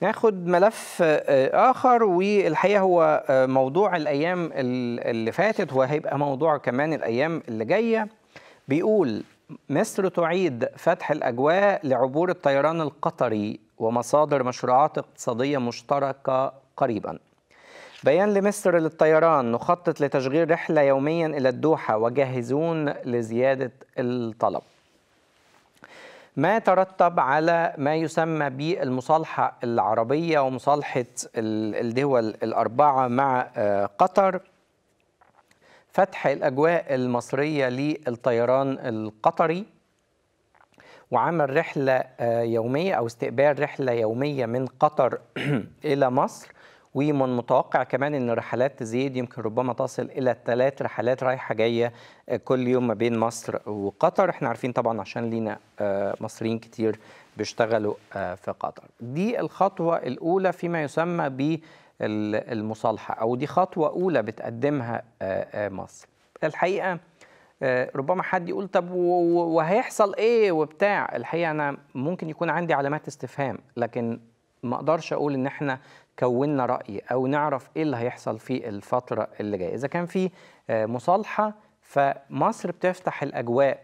ناخد ملف آخر، والحقيقة هو موضوع الأيام اللي فاتت وهيبقى موضوع كمان الأيام اللي جاية. بيقول مصر تعيد فتح الأجواء لعبور الطيران القطري ومصادر مشروعات اقتصادية مشتركة قريبا. بيان لمصر للطيران: نخطط لتشغيل رحلة يوميا إلى الدوحة وجاهزون لزيادة الطلب. ما ترتب على ما يسمى بالمصالحة العربية ومصالحة الدول الأربعة مع قطر، فتح الأجواء المصرية للطيران القطري وعمل رحلة يومية أو استقبال رحلة يومية من قطر إلى مصر. ومن متوقع كمان أن الرحلات تزيد، يمكن ربما تصل إلى 3 رحلات رايحة جاية كل يوم ما بين مصر وقطر. احنا عارفين طبعا عشان لينا مصريين كتير بيشتغلوا في قطر. دي الخطوة الأولى فيما يسمى بالمصالحة، أو دي خطوة أولى بتقدمها مصر. الحقيقة ربما حد يقول طب وهيحصل إيه وبتاع. الحقيقة أنا ممكن يكون عندي علامات استفهام، لكن ما اقدرش اقول ان احنا كونا راي او نعرف ايه اللي هيحصل في الفتره اللي جايه. اذا كان في مصالحه فمصر بتفتح الاجواء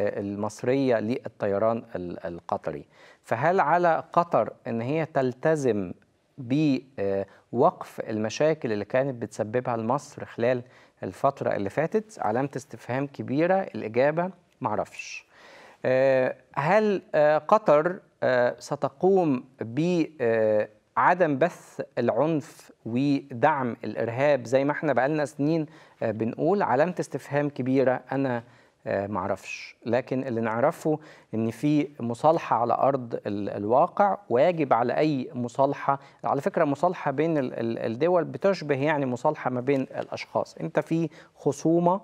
المصريه للطيران القطري، فهل على قطر ان هي تلتزم بوقف المشاكل اللي كانت بتسببها لمصر خلال الفتره اللي فاتت؟ علامه استفهام كبيره. الاجابه معرفش. هل قطر ستقوم بعدم بث العنف ودعم الإرهاب زي ما احنا بقالنا سنين بنقول؟ علامة استفهام كبيرة، أنا معرفش. لكن اللي نعرفه أن في مصالحة على أرض الواقع، ويجب على أي مصالحة، على فكرة مصالحة بين الدول بتشبه يعني مصالحة ما بين الأشخاص، أنت في خصومة،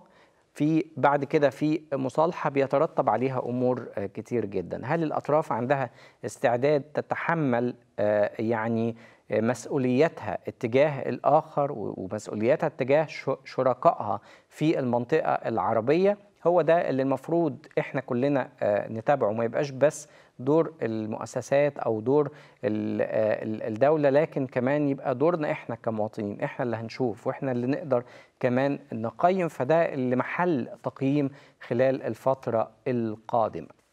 في بعد كده في مصالحة بيترتب عليها أمور كتير جدا. هل الأطراف عندها استعداد تتحمل يعني مسؤوليتها اتجاه الآخر ومسؤوليتها اتجاه شركائها في المنطقة العربية؟ هو ده اللي المفروض احنا كلنا نتابعه، ما يبقاش بس دور المؤسسات أو دور الدولة، لكن كمان يبقى دورنا احنا كمواطنين، احنا اللي هنشوف واحنا اللي نقدر كمان نقيم. فده اللي محل تقييم خلال الفترة القادمة.